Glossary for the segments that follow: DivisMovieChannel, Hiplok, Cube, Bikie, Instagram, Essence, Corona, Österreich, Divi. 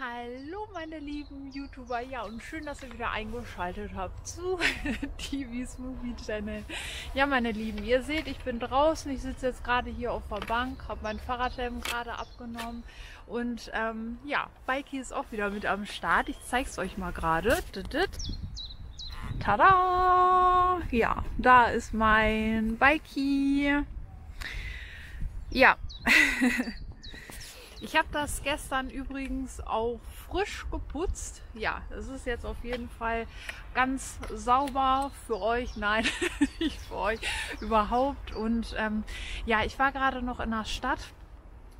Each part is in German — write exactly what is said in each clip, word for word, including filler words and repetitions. Hallo meine lieben YouTuber, ja und schön, dass ihr wieder eingeschaltet habt zu DivisMovieChannel. Ja meine Lieben, ihr seht, ich bin draußen, ich sitze jetzt gerade hier auf der Bank, habe meinen Fahrradhelm gerade abgenommen und ähm, ja, Bikie ist auch wieder mit am Start, ich zeige es euch mal gerade. Tada! Ja, da ist mein Bikie. Ja. Ich habe das gestern übrigens auch frisch geputzt. Ja, es ist jetzt auf jeden Fall ganz sauber für euch. Nein, nicht für euch überhaupt. Und ähm, ja, ich war gerade noch in der Stadt.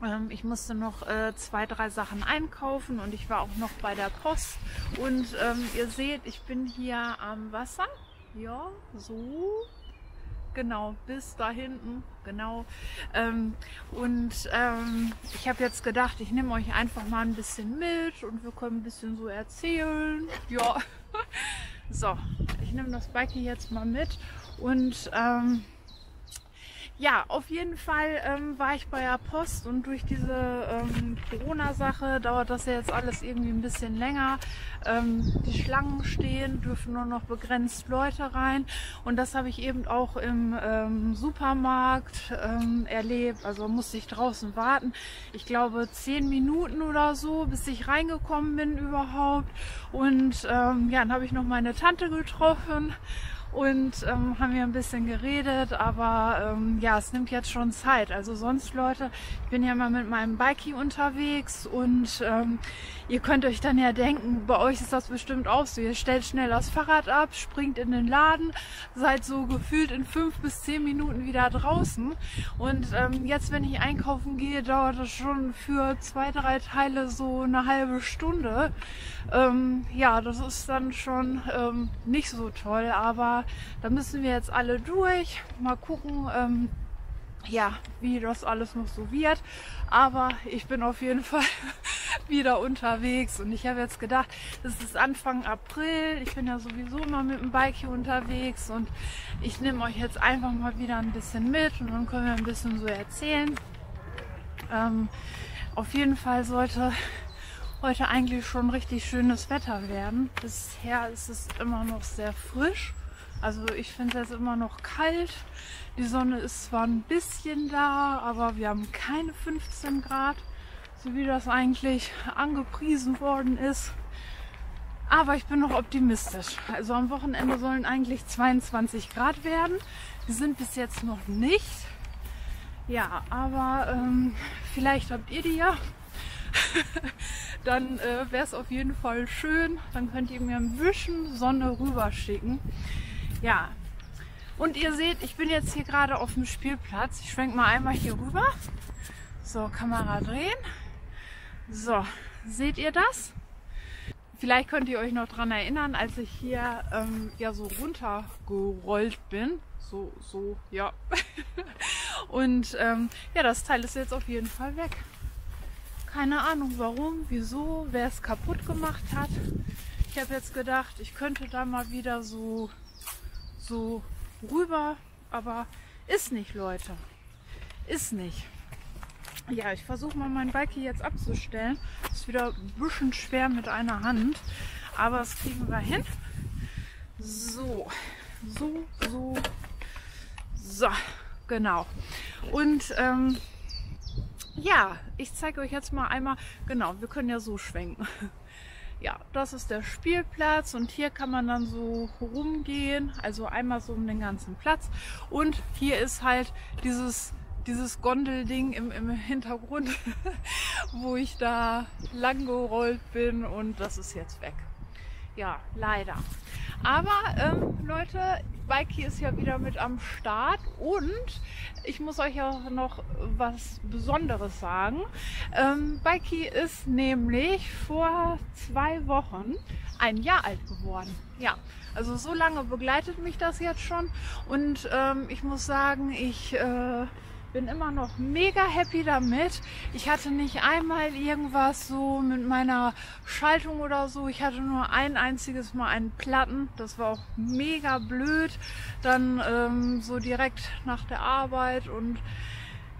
Ähm, ich musste noch äh, zwei, drei Sachen einkaufen und ich war auch noch bei der Post. Und ähm, ihr seht, ich bin hier am Wasser. Ja, so. Genau, bis da hinten, genau. Ähm, und ähm, ich habe jetzt gedacht, ich nehme euch einfach mal ein bisschen mit und wir können ein bisschen so erzählen. Ja, so, ich nehme das Bikie jetzt mal mit und ähm, ja, auf jeden Fall ähm, war ich bei der Post und durch diese ähm, Corona-Sache dauert das ja jetzt alles irgendwie ein bisschen länger. Ähm, die Schlangen stehen, dürfen nur noch begrenzt Leute rein und das habe ich eben auch im ähm, Supermarkt ähm, erlebt. Also musste ich draußen warten. Ich glaube zehn Minuten oder so, bis ich reingekommen bin überhaupt. Und ähm, ja, dann habe ich noch meine Tante getroffen. Und ähm, haben wir ein bisschen geredet, aber ähm, ja, es nimmt jetzt schon Zeit. Also sonst, Leute, ich bin ja mal mit meinem Bikie unterwegs und ähm, ihr könnt euch dann ja denken, bei euch ist das bestimmt auch so. Ihr stellt schnell das Fahrrad ab, springt in den Laden, seid so gefühlt in fünf bis zehn Minuten wieder draußen. Und ähm, jetzt, wenn ich einkaufen gehe, dauert das schon für zwei, drei Teile so eine halbe Stunde. Ähm, ja, das ist dann schon ähm, nicht so toll, aber da müssen wir jetzt alle durch. Mal gucken, ähm, ja, wie das alles noch so wird. Aber ich bin auf jeden Fall wieder unterwegs. Und ich habe jetzt gedacht, es ist Anfang April. Ich bin ja sowieso immer mit dem Bikie unterwegs. Und ich nehme euch jetzt einfach mal wieder ein bisschen mit. Und dann können wir ein bisschen so erzählen. Ähm, auf jeden Fall sollte heute eigentlich schon richtig schönes Wetter werden. Bisher ist es immer noch sehr frisch. Also ich finde es jetzt immer noch kalt, die Sonne ist zwar ein bisschen da, aber wir haben keine fünfzehn Grad, so wie das eigentlich angepriesen worden ist. Aber ich bin noch optimistisch. Also am Wochenende sollen eigentlich zweiundzwanzig Grad werden, die sind bis jetzt noch nicht. Ja, aber ähm, vielleicht habt ihr die ja. Dann äh, wäre es auf jeden Fall schön, dann könnt ihr mir ein bisschen Sonne rüber schicken. Ja, und ihr seht, ich bin jetzt hier gerade auf dem Spielplatz. Ich schwenke mal einmal hier rüber. So, Kamera drehen. So, seht ihr das? Vielleicht könnt ihr euch noch daran erinnern, als ich hier ähm, ja so runtergerollt bin. So, so, ja. Und ähm, ja, das Teil ist jetzt auf jeden Fall weg. Keine Ahnung warum, wieso, wer es kaputt gemacht hat. Ich habe jetzt gedacht, ich könnte da mal wieder so... so rüber, aber ist nicht, Leute. Ist nicht. Ja, ich versuche mal mein Bikie jetzt abzustellen. Ist wieder ein bisschen schwer mit einer Hand, aber das kriegen wir hin. So, so, so, so, genau. Und ähm, ja, ich zeige euch jetzt mal einmal, genau, wir können ja so schwenken. Ja, das ist der Spielplatz und hier kann man dann so rumgehen, also einmal so um den ganzen Platz. Und hier ist halt dieses, dieses Gondelding im, im Hintergrund, wo ich da lang gerollt bin und das ist jetzt weg. Ja, leider. Aber ähm, Leute, Bikie ist ja wieder mit am Start und ich muss euch auch noch was Besonderes sagen. Ähm, Bikie ist nämlich vor zwei Wochen ein Jahr alt geworden. Ja, also so lange begleitet mich das jetzt schon und ähm, ich muss sagen, ich äh, bin immer noch mega happy damit. Ich hatte nicht einmal irgendwas so mit meiner Schaltung oder so. Ich hatte nur ein einziges Mal einen Platten. Das war auch mega blöd. Dann ähm, so direkt nach der Arbeit und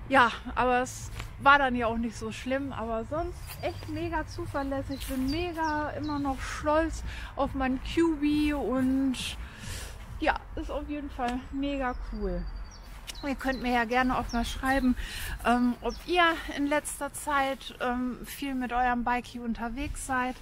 Ja, aber es war dann ja auch nicht so schlimm, aber sonst echt mega zuverlässig. Ich bin mega immer noch stolz auf meinen Cube und ja, ist auf jeden Fall mega cool. Ihr könnt mir ja gerne auch mal schreiben, ähm, ob ihr in letzter Zeit ähm, viel mit eurem Bikie unterwegs seid.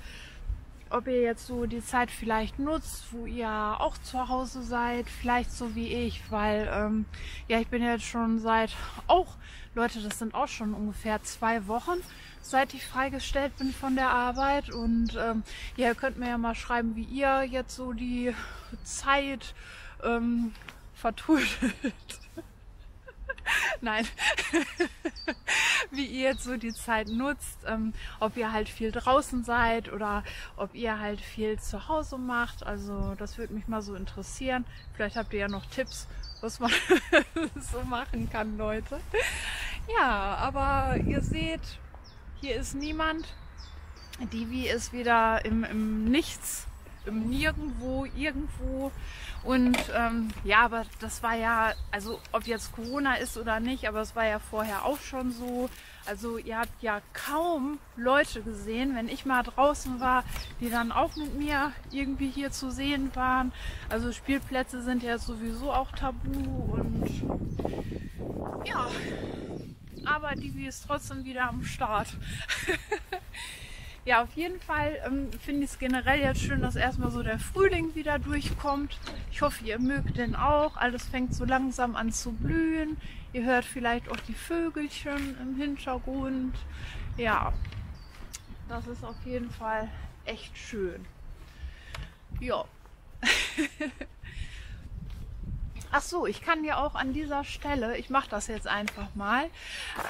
Ob ihr jetzt so die Zeit vielleicht nutzt, wo ihr auch zu Hause seid, vielleicht so wie ich, weil ähm, ja, ich bin jetzt schon seit, auch Leute, das sind auch schon ungefähr zwei Wochen, seit ich freigestellt bin von der Arbeit. Und ähm, ja, ihr könnt mir ja mal schreiben, wie ihr jetzt so die Zeit ähm, vertrödelt. Nein, wie ihr jetzt so die Zeit nutzt, ähm, ob ihr halt viel draußen seid oder ob ihr halt viel zu Hause macht. Also das würde mich mal so interessieren. Vielleicht habt ihr ja noch Tipps, was man so machen kann, Leute. Ja, aber ihr seht, hier ist niemand. Divi ist wieder im, im Nichts. Im Nirgendwo, irgendwo und ähm, ja, aber das war ja, also ob jetzt Corona ist oder nicht, aber es war ja vorher auch schon so, also ihr habt ja kaum Leute gesehen, wenn ich mal draußen war, die dann auch mit mir irgendwie hier zu sehen waren, also Spielplätze sind ja sowieso auch tabu und ja, aber Divi ist trotzdem wieder am Start. Ja, auf jeden Fall ähm, finde ich es generell jetzt schön, dass erstmal so der Frühling wieder durchkommt. Ich hoffe, ihr mögt den auch. Alles fängt so langsam an zu blühen. Ihr hört vielleicht auch die Vögelchen im Hintergrund. Ja, das ist auf jeden Fall echt schön. Ja. Ach so, ich kann ja auch an dieser Stelle, ich mache das jetzt einfach mal,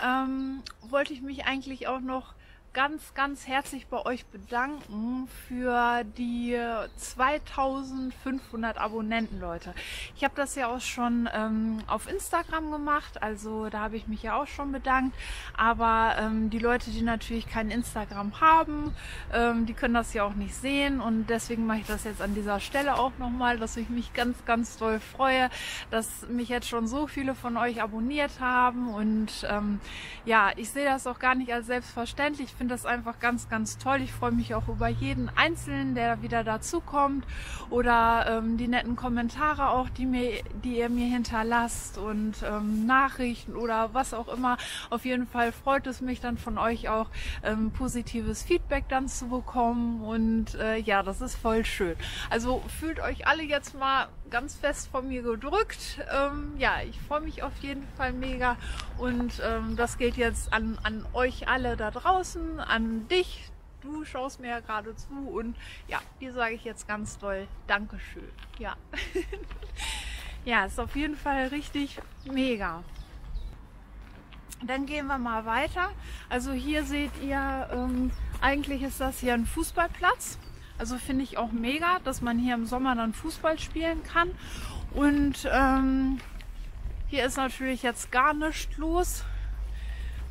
ähm, wollte ich mich eigentlich auch noch ganz, ganz herzlich bei euch bedanken für die zweitausendfünfhundert Abonnenten, Leute. Ich habe das ja auch schon ähm, auf Instagram gemacht, also da habe ich mich ja auch schon bedankt, aber ähm, die Leute, die natürlich kein Instagram haben, ähm, die können das ja auch nicht sehen und deswegen mache ich das jetzt an dieser Stelle auch nochmal, dass ich mich ganz, ganz doll freue, dass mich jetzt schon so viele von euch abonniert haben und ähm, ja, ich sehe das auch gar nicht als selbstverständlich. Ich finde das einfach ganz, ganz toll. Ich freue mich auch über jeden Einzelnen, der wieder dazukommt oder ähm, die netten Kommentare auch, die, mir, die ihr mir hinterlasst und ähm, Nachrichten oder was auch immer. Auf jeden Fall freut es mich dann von euch auch, ähm, positives Feedback dann zu bekommen und äh, ja, das ist voll schön. Also fühlt euch alle jetzt mal ganz fest von mir gedrückt. Ähm, ja, ich freue mich auf jeden Fall mega und ähm, das geht jetzt an, an euch alle da draußen, an dich. Du schaust mir ja gerade zu und ja, dir sage ich jetzt ganz doll Dankeschön. Ja, ja, ist auf jeden Fall richtig mega. Dann gehen wir mal weiter. Also hier seht ihr, ähm, eigentlich ist das hier ein Fußballplatz. Also finde ich auch mega, dass man hier im Sommer dann Fußball spielen kann. Und ähm, hier ist natürlich jetzt gar nichts los.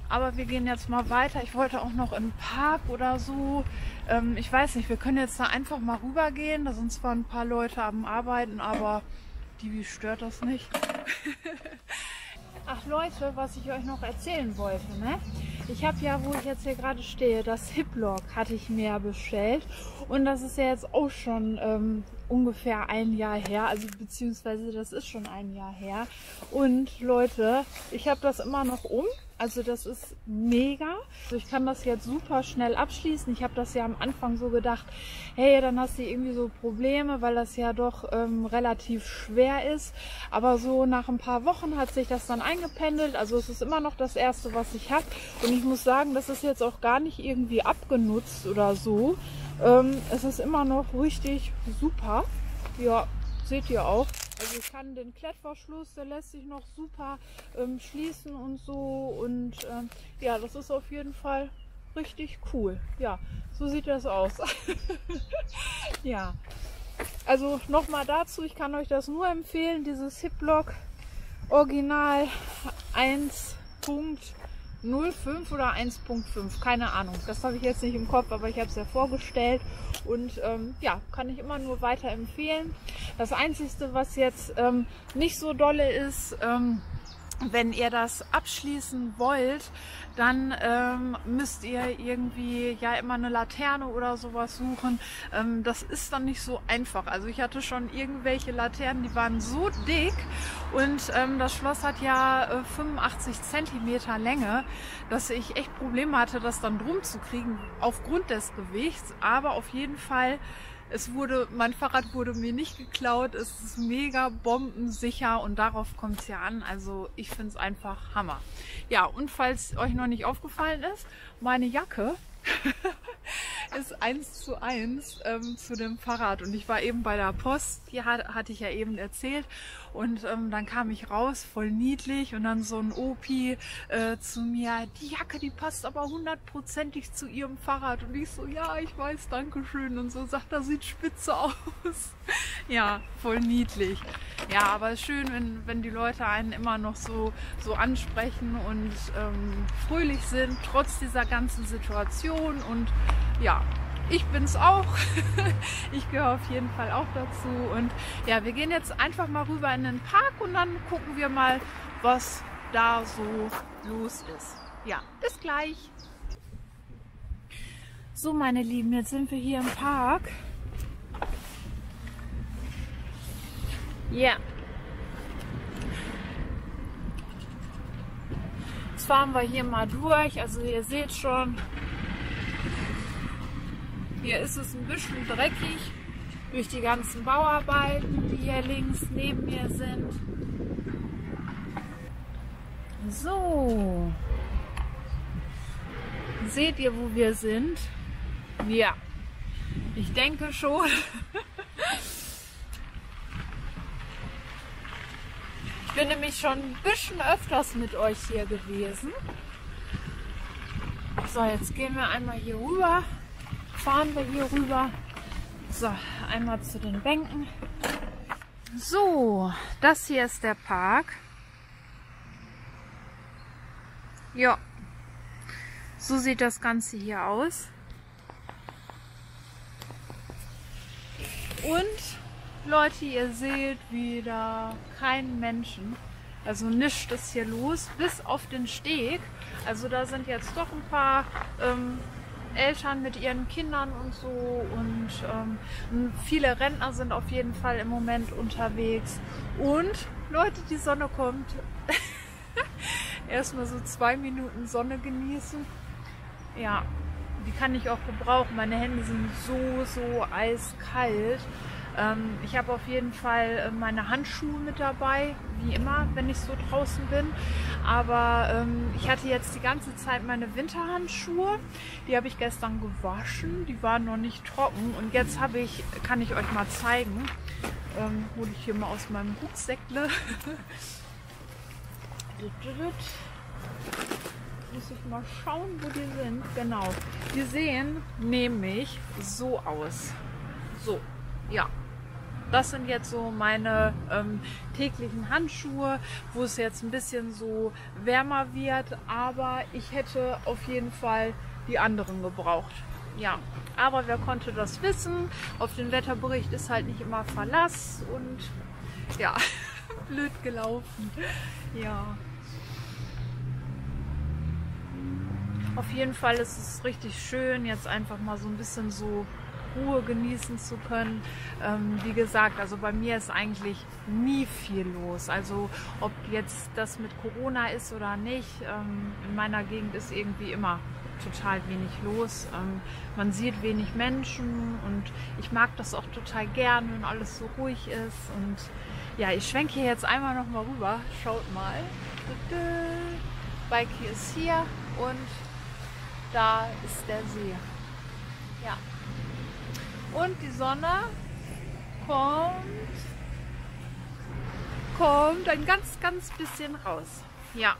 Aber wir gehen jetzt mal weiter. Ich wollte auch noch in den Park oder so. Ähm, ich weiß nicht, wir können jetzt da einfach mal rüber gehen. Da sind zwar ein paar Leute am Arbeiten, aber Divi stört das nicht. Ach Leute, was ich euch noch erzählen wollte, ne? Ich habe ja, wo ich jetzt hier gerade stehe, das Hiplok hatte ich mir bestellt und das ist ja jetzt auch schon ähm, ungefähr ein Jahr her, also beziehungsweise das ist schon ein Jahr her und Leute, ich habe das immer noch um, also das ist mega, also ich kann das jetzt super schnell abschließen, ich habe das ja am Anfang so gedacht, hey, dann hast du irgendwie so Probleme, weil das ja doch ähm, relativ schwer ist, aber so nach ein paar Wochen hat sich das dann eingependelt, also es ist immer noch das erste, was ich habe und ich muss sagen, das ist jetzt auch gar nicht irgendwie abgenutzt oder so. Ähm, es ist immer noch richtig super. Ja, seht ihr auch. Also ich kann den Klettverschluss, der lässt sich noch super ähm, schließen und so. Und ähm, ja, das ist auf jeden Fall richtig cool. Ja, so sieht das aus. Ja, also nochmal dazu, ich kann euch das nur empfehlen, dieses Hiplok Original eins Punkt null fünf oder eins Punkt fünf, keine Ahnung, das habe ich jetzt nicht im Kopf, aber ich habe es ja vorgestellt und ähm, ja, kann ich immer nur weiterempfehlen. Das Einzige, was jetzt ähm, nicht so dolle ist, ähm, Wenn ihr das abschließen wollt, dann ähm, müsst ihr irgendwie ja immer eine Laterne oder sowas suchen. Ähm, das ist dann nicht so einfach. Also ich hatte schon irgendwelche Laternen, die waren so dick und ähm, das Schloss hat ja äh, fünfundachtzig Zentimeter Länge, dass ich echt Probleme hatte, das dann drum zu kriegen aufgrund des Gewichts. Aber auf jeden Fall, es wurde, mein Fahrrad wurde mir nicht geklaut, es ist mega bombensicher und darauf kommt es ja an. Also ich finde es einfach Hammer. Ja, und falls euch noch nicht aufgefallen ist, meine Jacke ist eins zu eins ähm, zu dem Fahrrad. Und ich war eben bei der Post, hier hat, hatte ich ja eben erzählt. Und ähm, dann kam ich raus, voll niedlich. Und dann so ein Opi äh, zu mir, die Jacke, die passt aber hundertprozentig zu ihrem Fahrrad. Und ich so, ja, ich weiß, danke schön. Und so sagt, das sieht spitze aus. Ja, voll niedlich. Ja, aber schön, wenn, wenn die Leute einen immer noch so, so ansprechen und ähm, fröhlich sind, trotz dieser ganzen Situation. Und ja, ich bin's auch. Ich gehöre auf jeden Fall auch dazu. Und ja, wir gehen jetzt einfach mal rüber in den Park und dann gucken wir mal, was da so los ist. Ja, bis gleich. So, meine Lieben, jetzt sind wir hier im Park. Ja. Yeah. Jetzt fahren wir hier mal durch. Also ihr seht schon, hier ist es ein bisschen dreckig durch die ganzen Bauarbeiten, die hier links neben mir sind. So, seht ihr, wo wir sind? Ja, ich denke schon. Ich bin nämlich schon ein bisschen öfters mit euch hier gewesen. So, jetzt gehen wir einmal hier rüber. Fahren wir hier rüber. So, einmal zu den Bänken. So, das hier ist der Park. Ja, so sieht das Ganze hier aus. Und Leute, ihr seht wieder keinen Menschen. Also nichts ist hier los, bis auf den Steg. Also da sind jetzt doch ein paar ähm, Eltern mit ihren Kindern und so und ähm, viele Rentner sind auf jeden Fall im Moment unterwegs und Leute, die Sonne kommt. Erstmal so zwei Minuten Sonne genießen. Ja, die kann ich auch gebrauchen. Meine Hände sind so, so eiskalt. Ähm, ich habe auf jeden Fall meine Handschuhe mit dabei, wie immer, wenn ich so draußen bin. Aber ähm, ich hatte jetzt die ganze Zeit meine Winterhandschuhe. Die habe ich gestern gewaschen. Die waren noch nicht trocken. Und jetzt habe ich, kann ich euch mal zeigen, ähm, hole ich hier mal aus meinem Rucksäckle. Muss ich mal schauen, wo die sind. Genau. Die sehen nämlich so aus. So, ja. Das sind jetzt so meine ähm, täglichen Handschuhe, wo es jetzt ein bisschen so wärmer wird, aber ich hätte auf jeden Fall die anderen gebraucht. Ja, aber wer konnte das wissen? Auf den Wetterbericht ist halt nicht immer Verlass und ja, blöd gelaufen. Ja. Auf jeden Fall ist es richtig schön, jetzt einfach mal so ein bisschen so Ruhe genießen zu können. Ähm, wie gesagt, also bei mir ist eigentlich nie viel los. Also ob jetzt das mit Corona ist oder nicht, ähm, in meiner Gegend ist irgendwie immer total wenig los. Ähm, man sieht wenig Menschen und ich mag das auch total gern, wenn alles so ruhig ist. Und ja, ich schwenke hier jetzt einmal noch mal rüber. Schaut mal. Bikie ist hier und da ist der See. Ja. Und die Sonne kommt, kommt ein ganz, ganz bisschen raus. Ja.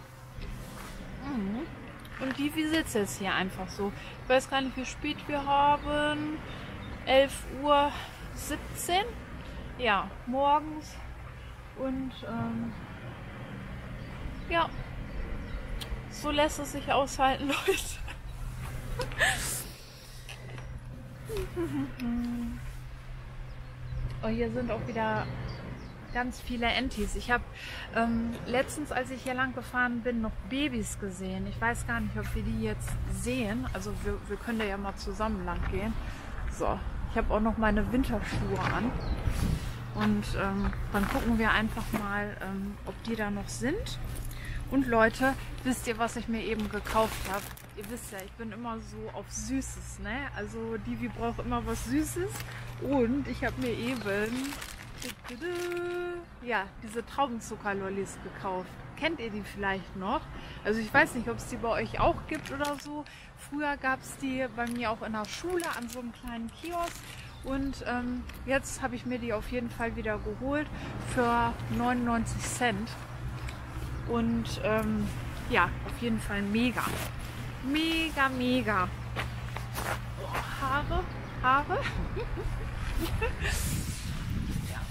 Und die, wie sitzt es hier einfach so? Ich weiß gar nicht, wie spät wir haben. elf Uhr siebzehn. Ja, morgens. Und ähm, ja, so lässt es sich aushalten, Leute. Oh, hier sind auch wieder ganz viele Entis. Ich habe ähm, letztens, als ich hier lang gefahren bin, noch Babys gesehen. Ich weiß gar nicht, ob wir die jetzt sehen. Also wir, wir können da ja mal zusammen lang gehen. So, ich habe auch noch meine Winterschuhe an. Und ähm, dann gucken wir einfach mal, ähm, ob die da noch sind. Und Leute, wisst ihr, was ich mir eben gekauft habe? Ihr wisst ja, ich bin immer so auf Süßes, ne? Also Divi braucht immer was Süßes. Und ich habe mir eben ja, diese Traubenzuckerlollis gekauft. Kennt ihr die vielleicht noch? Also ich weiß nicht, ob es die bei euch auch gibt oder so. Früher gab es die bei mir auch in der Schule an so einem kleinen Kiosk. Und ähm, jetzt habe ich mir die auf jeden Fall wieder geholt für neunundneunzig Cent. Und ähm, ja, auf jeden Fall mega. Mega, mega. Oh, Haare, Haare. Ja.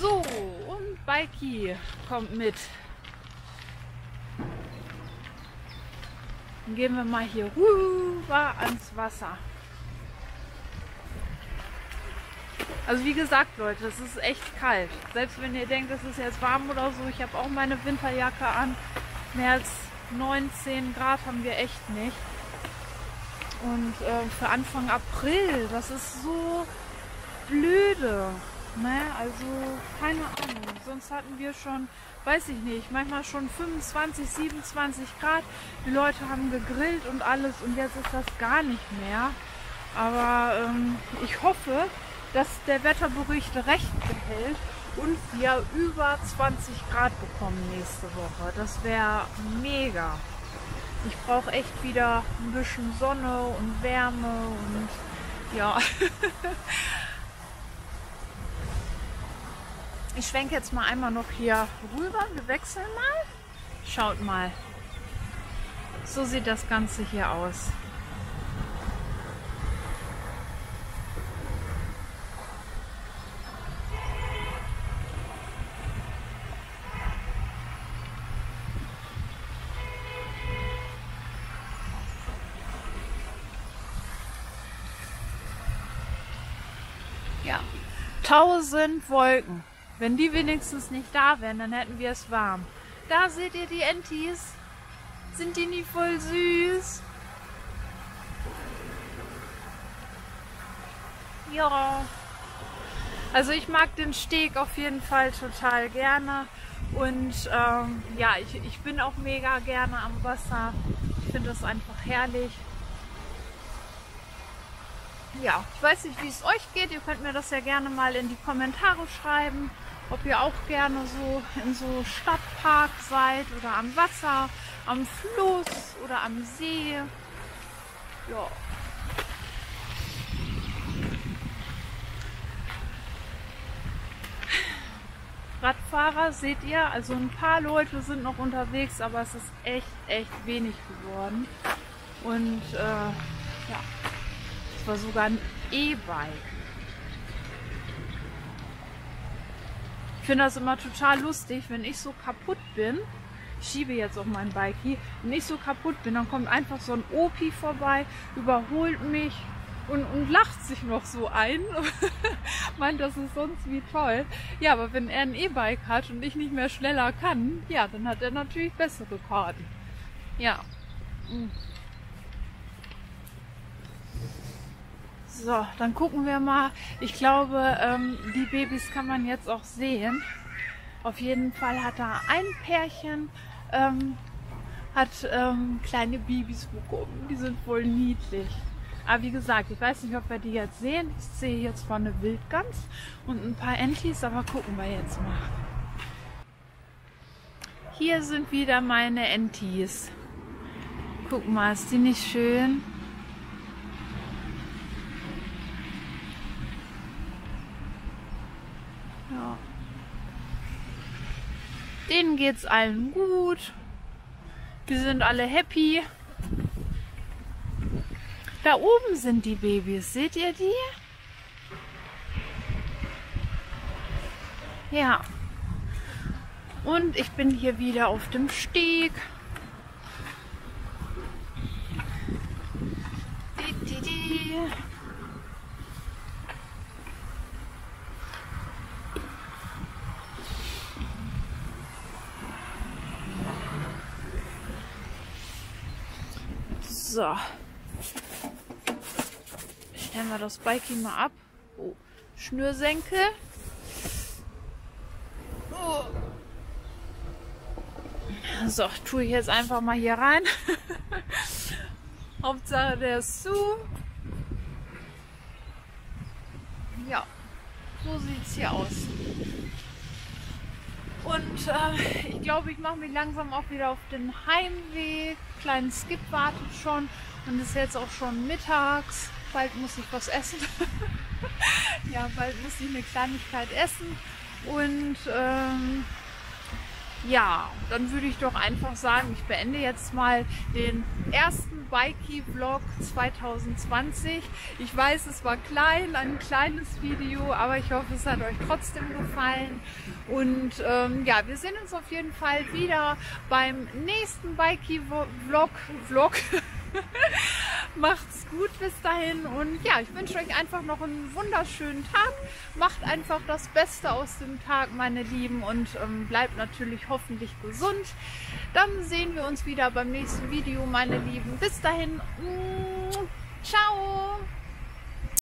So, und Bikie kommt mit. Dann gehen wir mal hier rüber ans Wasser. Also wie gesagt, Leute, es ist echt kalt. Selbst wenn ihr denkt, es ist jetzt warm oder so, ich habe auch meine Winterjacke an. Mehr als neunzehn Grad haben wir echt nicht. Und äh, für Anfang April, das ist so blöde. Ne? Also keine Ahnung. Sonst hatten wir schon, weiß ich nicht, manchmal schon fünfundzwanzig, siebenundzwanzig Grad. Die Leute haben gegrillt und alles und jetzt ist das gar nicht mehr. Aber ähm, ich hoffe, dass der Wetterbericht recht behält und wir über zwanzig Grad bekommen nächste Woche. Das wäre mega. Ich brauche echt wieder ein bisschen Sonne und Wärme und ja. Ich schwenke jetzt mal einmal noch hier rüber. Wir wechseln mal. Schaut mal. So sieht das Ganze hier aus. Tausend Wolken. Wenn die wenigstens nicht da wären, dann hätten wir es warm. Da seht ihr die Entis. Sind die nicht voll süß? Ja. Also ich mag den Steg auf jeden Fall total gerne. Und ähm, ja, ich, ich bin auch mega gerne am Wasser. Ich finde das einfach herrlich. Ja, ich weiß nicht, wie es euch geht. Ihr könnt mir das ja gerne mal in die Kommentare schreiben, ob ihr auch gerne so in so Stadtpark seid oder am Wasser, am Fluss oder am See. Ja. Radfahrer seht ihr, also ein paar Leute sind noch unterwegs, aber es ist echt, echt wenig geworden. Und äh, ja. Das war sogar ein E-Bike. Ich finde das immer total lustig, wenn ich so kaputt bin. Ich schiebe jetzt auch mein Bike hier. Wenn ich so kaputt bin, dann kommt einfach so ein Opi vorbei, überholt mich und, und lacht sich noch so ein. Meint, das ist sonst wie toll. Ja, aber wenn er ein E-Bike hat und ich nicht mehr schneller kann, ja, dann hat er natürlich bessere Karten. Ja. So, dann gucken wir mal. Ich glaube, ähm, die Babys kann man jetzt auch sehen. Auf jeden Fall hat da ein Pärchen, ähm, hat ähm, kleine Babys bekommen. Die sind wohl niedlich. Aber wie gesagt, ich weiß nicht, ob wir die jetzt sehen. Ich sehe jetzt mal eine Wildgans und ein paar Entis, aber gucken wir jetzt mal. Hier sind wieder meine Entis. Guck mal, ist die nicht schön? Ja. Denen geht es allen gut. Die sind alle happy. Da oben sind die Babys. Seht ihr die? Ja. Und ich bin hier wieder auf dem Steg. Die, die, die. So. Stellen wir das Bikie mal ab. Oh, Schnürsenkel. Oh. So, tue ich jetzt einfach mal hier rein. Hauptsache der ist zu. Ja, so sieht es hier aus. Und äh, ich glaube, ich mache mich langsam auch wieder auf den Heimweg. Kleinen Skip wartet schon und ist jetzt auch schon mittags. Bald muss ich was essen. Ja, bald muss ich eine Kleinigkeit essen. Und ähm, ja, dann würde ich doch einfach sagen, ich beende jetzt mal den ersten Bikie-Vlog zwanzig zwanzig. Ich weiß, es war klein, ein kleines Video, aber ich hoffe, es hat euch trotzdem gefallen. Und ähm, ja, wir sehen uns auf jeden Fall wieder beim nächsten Bikie-Vlog. Vlog. Macht's gut bis dahin und ja, ich wünsche euch einfach noch einen wunderschönen Tag. Macht einfach das Beste aus dem Tag, meine Lieben, und ähm, bleibt natürlich hoffentlich gesund. Dann sehen wir uns wieder beim nächsten Video, meine Lieben. Bis dahin, ciao!